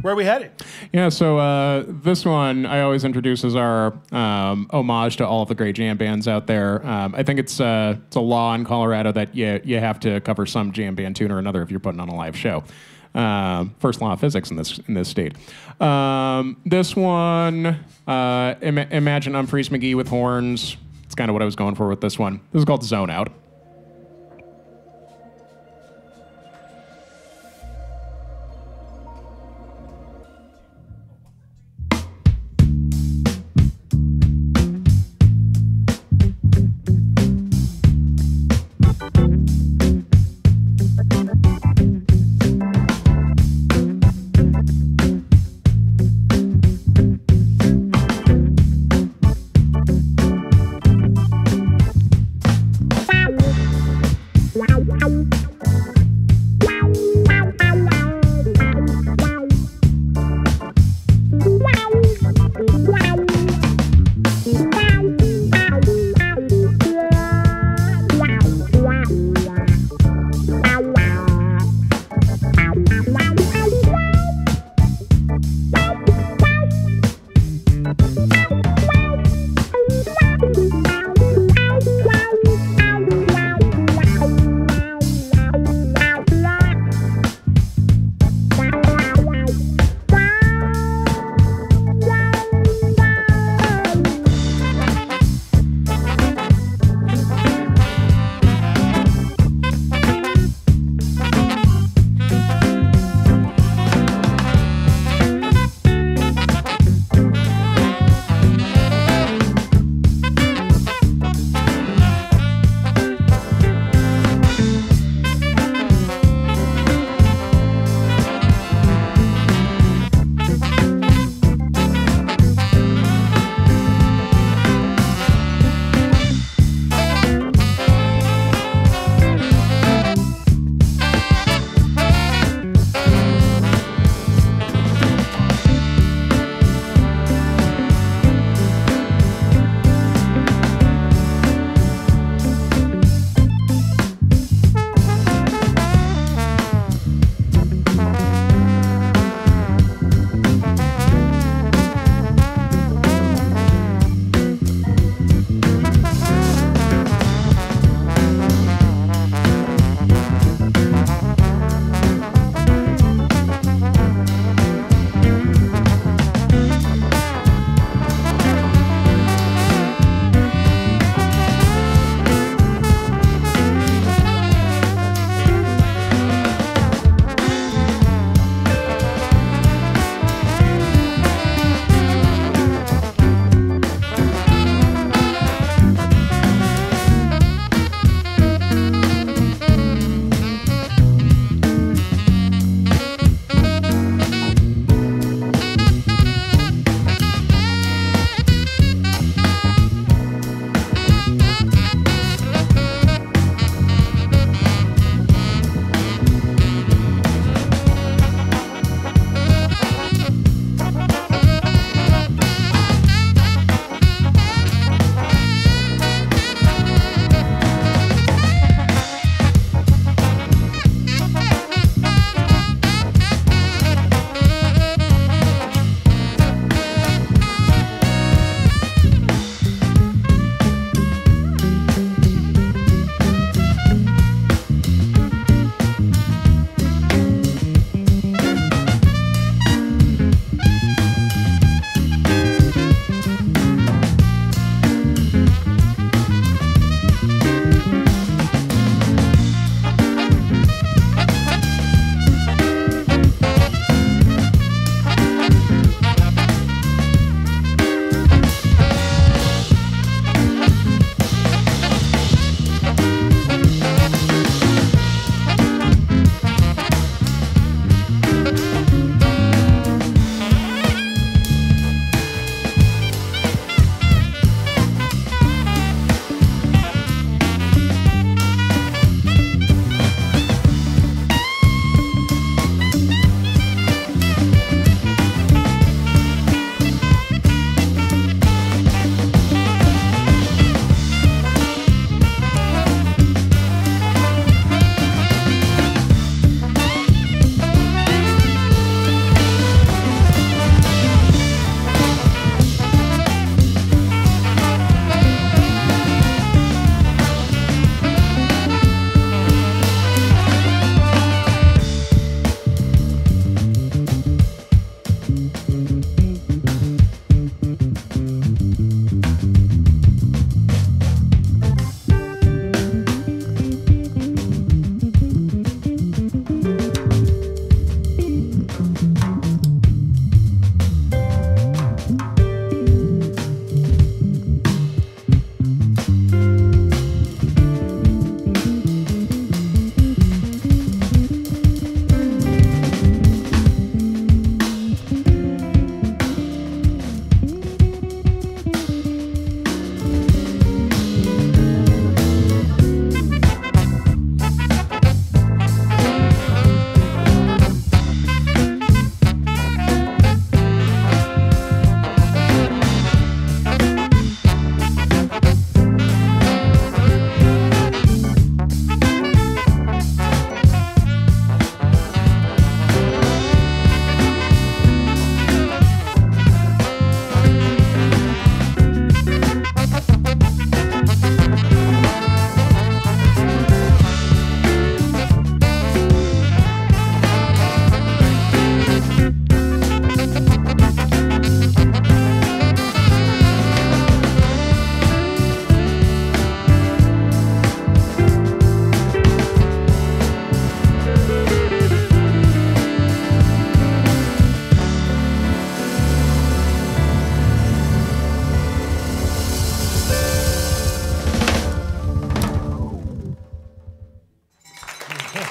Where are we headed? Yeah, so this one I always introduce as our homage to all of the great jam bands out there. I think it's a law in Colorado that you have to cover some jam band tune or another if you're putting on a live show. First law of physics in this state. This one, imagine Umphrey's McGee with horns. It's kind of what I was going for with this one. This is called Zone Out.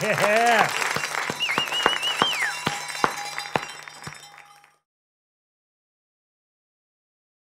Yeah.